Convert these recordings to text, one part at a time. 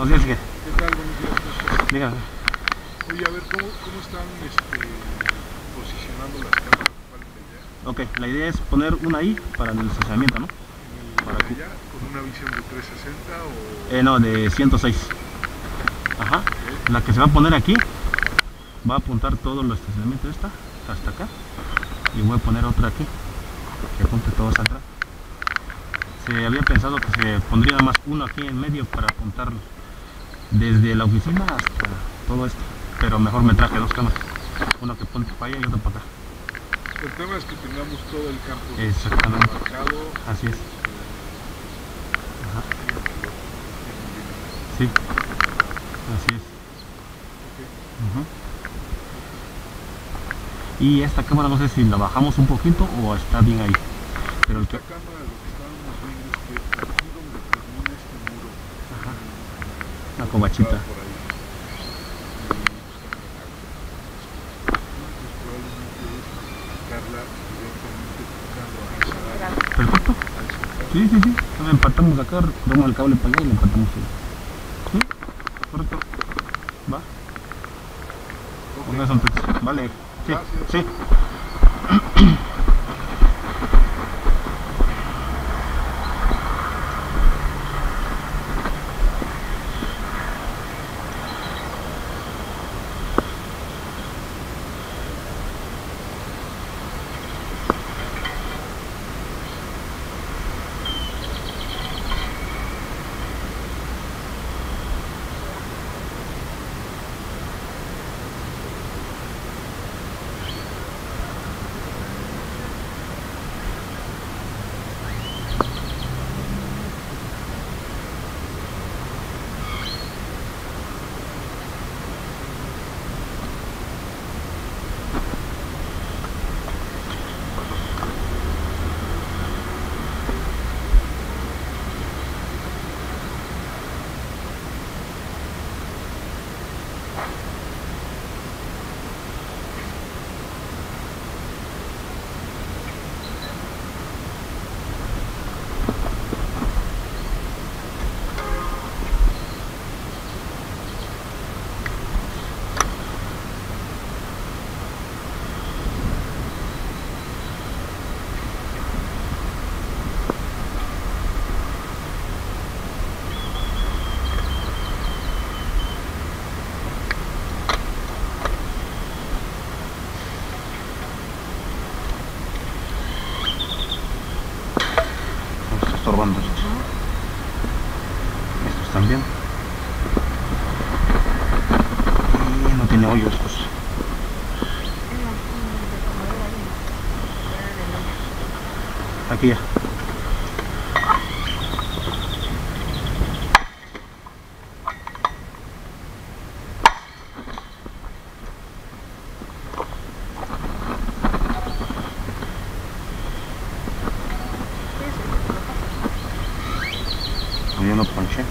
Olísquez. ¿Qué tal? Buenos días. Dígame. Oye, a ver, ¿cómo están posicionando las cámaras? ¿Cuál es la idea? Ok, la idea es poner una I para el estacionamiento, ¿no? ¿Para allá? ¿Con una visión de 360 o...? No, de 106. Ajá. Okay. La que se va a poner aquí va a apuntar todo el estacionamiento esta, hasta acá. Y voy a poner otra aquí, que apunte todo hasta atrás. Se había pensado que se pondría más uno aquí en medio para apuntarlo desde la oficina hasta todo esto, pero mejor me traje dos cámaras, una que apunte para allá y otra para acá. El tema es que tengamos todo el campo. Exactamente. Marcado. Así es. Ajá. Sí. Así es. Okay. Uh-huh. Y esta cámara no sé si la bajamos un poquito o está bien ahí. Pero esta cámara lo que estábamos viendo es que aquí donde termina este muro. Ajá. La covachita. Perfecto. Sí, sí, sí. Entonces empatamos acá, damos el cable para allá y lo empatamos ahí. Sí, correcto. Va. Pongas un texto. Vale. Sí, sí. Estos también. Y no tiene hoyos estos. Aquí ya. Yo no ponché.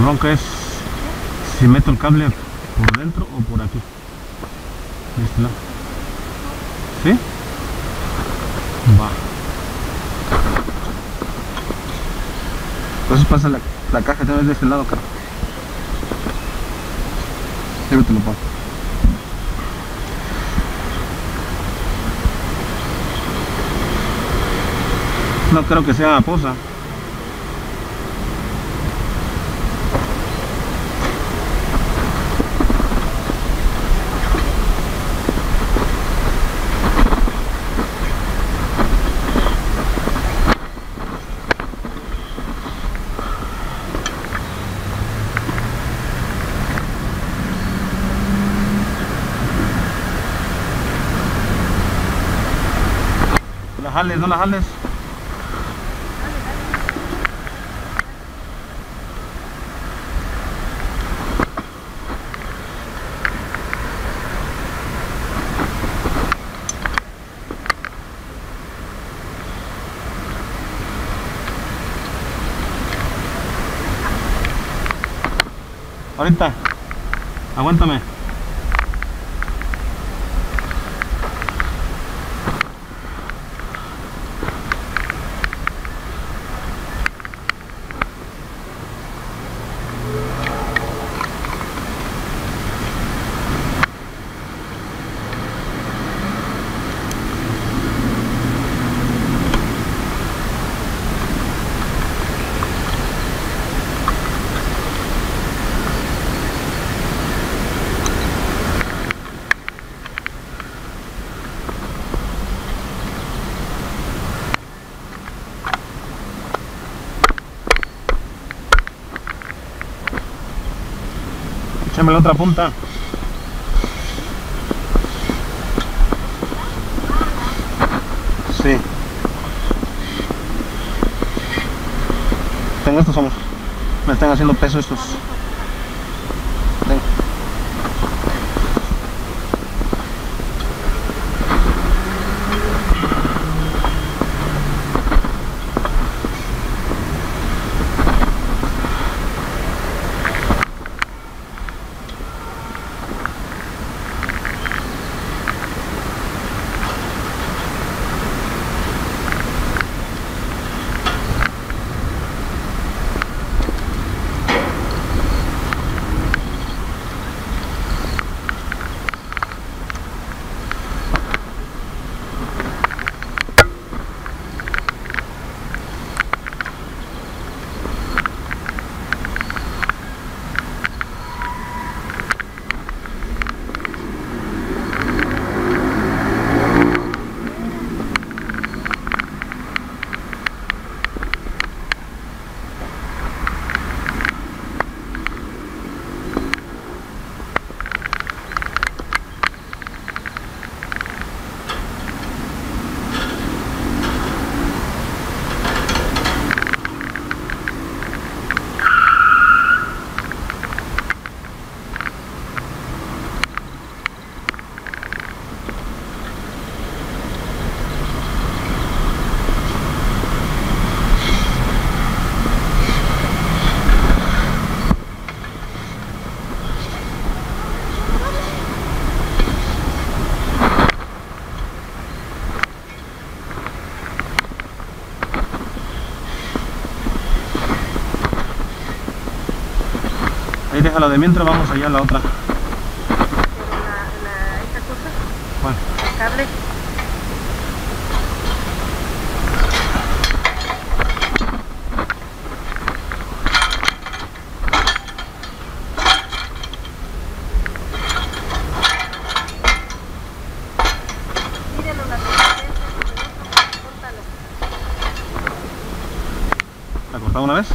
la bronca es si meto el cable por dentro o por aquí. De este lado. ¿Sí? Va. Entonces pasa la caja también de este lado acá. Llévatelo, papá. No creo que sea posa. ¿La jales? ¿No la jales? Ahorita, aguántame. Échame la otra punta. Sí. Tengo estos somos. Me están haciendo peso estos. Tengo. Ahí déjala de mientras, vamos allá a la otra. ¿Esta cosa? ¿Cuál? El cable. ¿La cortamos una vez?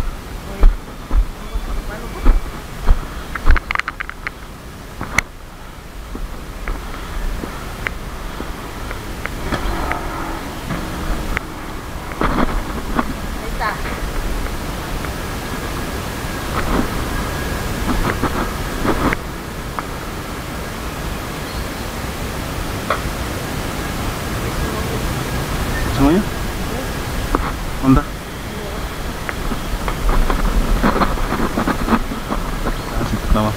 ¿Onda? No.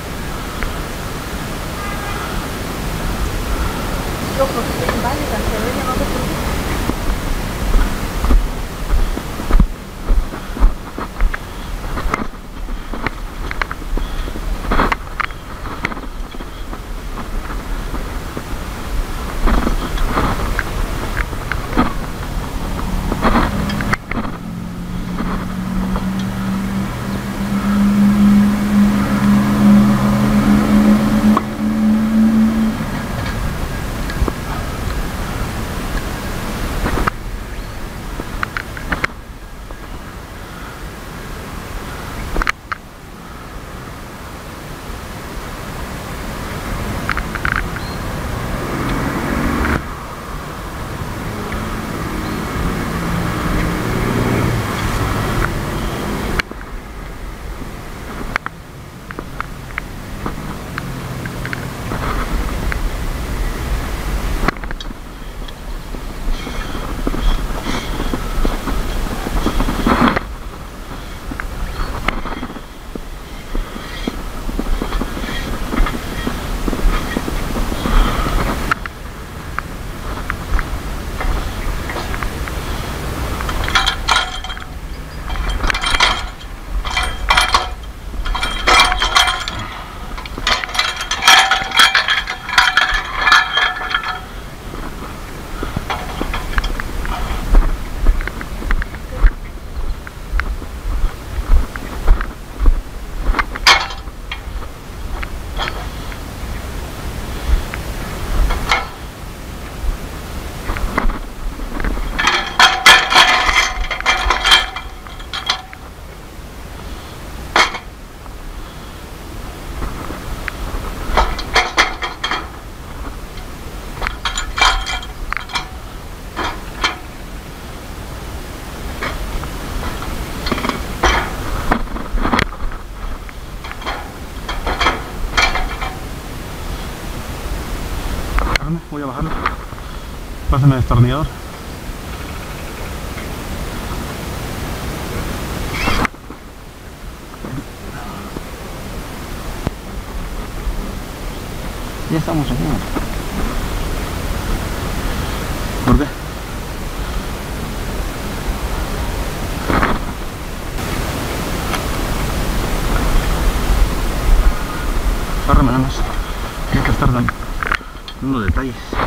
Voy a bajarlo. Pásame el destornillador. Ya estamos aquí. ¿Por qué? Párrame nada más. Hay que estar dando unos detalles.